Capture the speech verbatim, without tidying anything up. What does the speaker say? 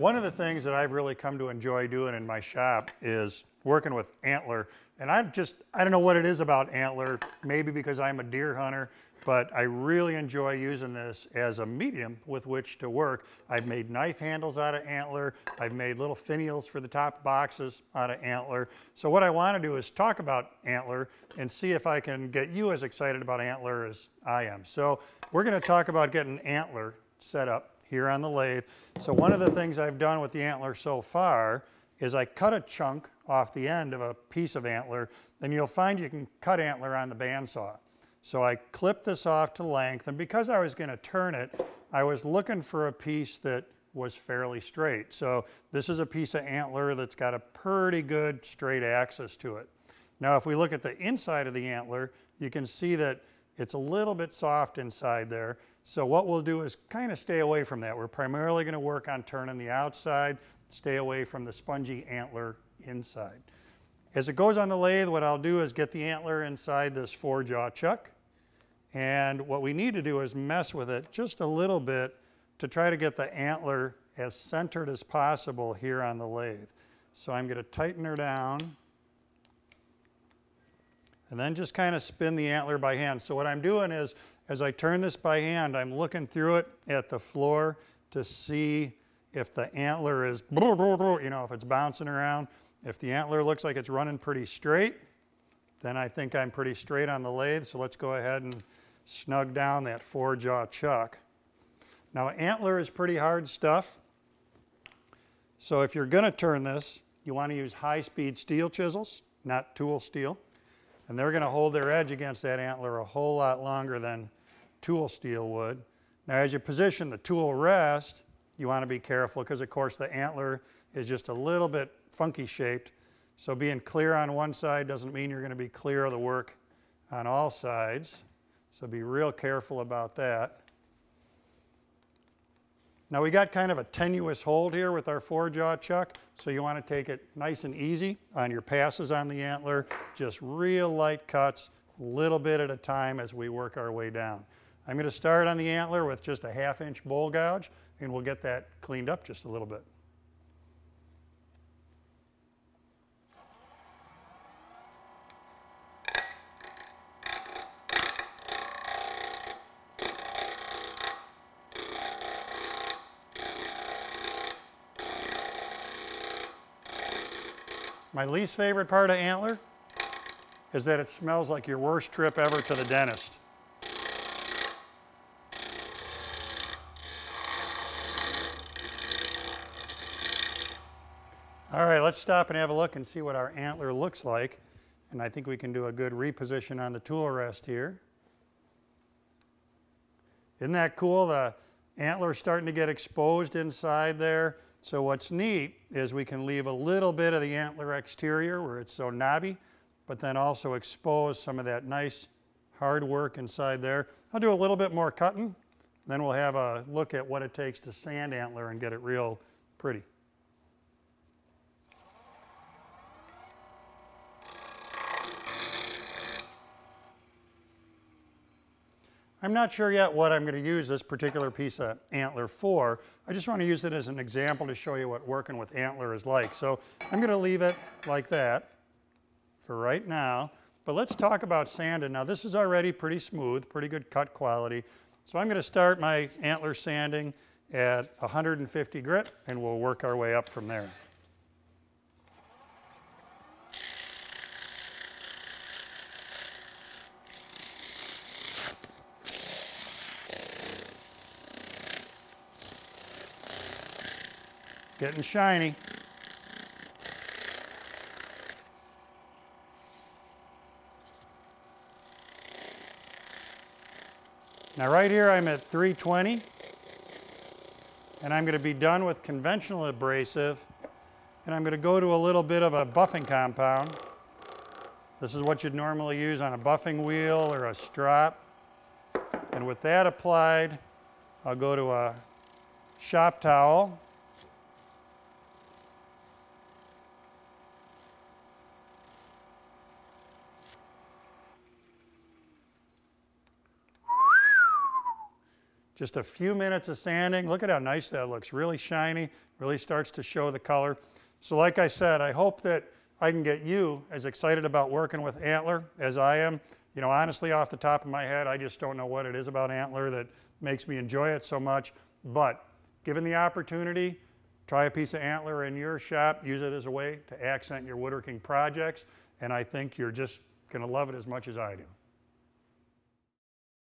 One of the things that I've really come to enjoy doing in my shop is working with antler. And I just, I don't know what it is about antler, maybe because I'm a deer hunter, but I really enjoy using this as a medium with which to work. I've made knife handles out of antler. I've made little finials for the top boxes out of antler. So what I want to do is talk about antler and see if I can get you as excited about antler as I am. So we're going to talk about getting antler set up here on the lathe. So one of the things I've done with the antler so far is I cut a chunk off the end of a piece of antler, and you'll find you can cut antler on the bandsaw. So I clipped this off to length, and because I was going to turn it, I was looking for a piece that was fairly straight. So this is a piece of antler that's got a pretty good straight axis to it. Now if we look at the inside of the antler, you can see that it's a little bit soft inside there. So what we'll do is kind of stay away from that. We're primarily going to work on turning the outside, stay away from the spongy antler inside. As it goes on the lathe, what I'll do is get the antler inside this four jaw chuck, and what we need to do is mess with it just a little bit to try to get the antler as centered as possible here on the lathe. So I'm going to tighten her down and then just kind of spin the antler by hand. So what I'm doing is, as I turn this by hand, I'm looking through it at the floor to see if the antler is, you know, if it's bouncing around. If the antler looks like it's running pretty straight, then I think I'm pretty straight on the lathe. So let's go ahead and snug down that four jaw chuck. Now antler is pretty hard stuff. So if you're going to turn this, you want to use high speed steel chisels, not tool steel. And they're going to hold their edge against that antler a whole lot longer than tool steel would. Now as you position the tool rest, you want to be careful because of course the antler is just a little bit funky shaped, so being clear on one side doesn't mean you're going to be clear of the work on all sides, so be real careful about that. Now we got kind of a tenuous hold here with our four jaw chuck, so you want to take it nice and easy on your passes on the antler, just real light cuts, little bit at a time as we work our way down. I'm going to start on the antler with just a half inch bowl gouge, and we'll get that cleaned up just a little bit. My least favorite part of antler is that it smells like your worst trip ever to the dentist. All right, let's stop and have a look and see what our antler looks like. And I think we can do a good reposition on the tool rest here. Isn't that cool? The antler's starting to get exposed inside there. So what's neat is we can leave a little bit of the antler exterior where it's so knobby, but then also expose some of that nice hard work inside there. I'll do a little bit more cutting, then we'll have a look at what it takes to sand antler and get it real pretty. I'm not sure yet what I'm going to use this particular piece of antler for. I just want to use it as an example to show you what working with antler is like. So I'm going to leave it like that for right now. But let's talk about sanding. Now this is already pretty smooth, pretty good cut quality. So I'm going to start my antler sanding at one hundred fifty grit, and we'll work our way up from there. Getting shiny. Now right here I'm at three twenty, and I'm going to be done with conventional abrasive, and I'm going to go to a little bit of a buffing compound. This is what you'd normally use on a buffing wheel or a strop, and with that applied, I'll go to a shop towel. Just a few minutes of sanding. Look at how nice that looks. Really shiny, really starts to show the color. So like I said, I hope that I can get you as excited about working with Antler as I am. You know, honestly, off the top of my head, I just don't know what it is about Antler that makes me enjoy it so much. But given the opportunity, try a piece of Antler in your shop. Use it as a way to accent your woodworking projects. And I think you're just going to love it as much as I do.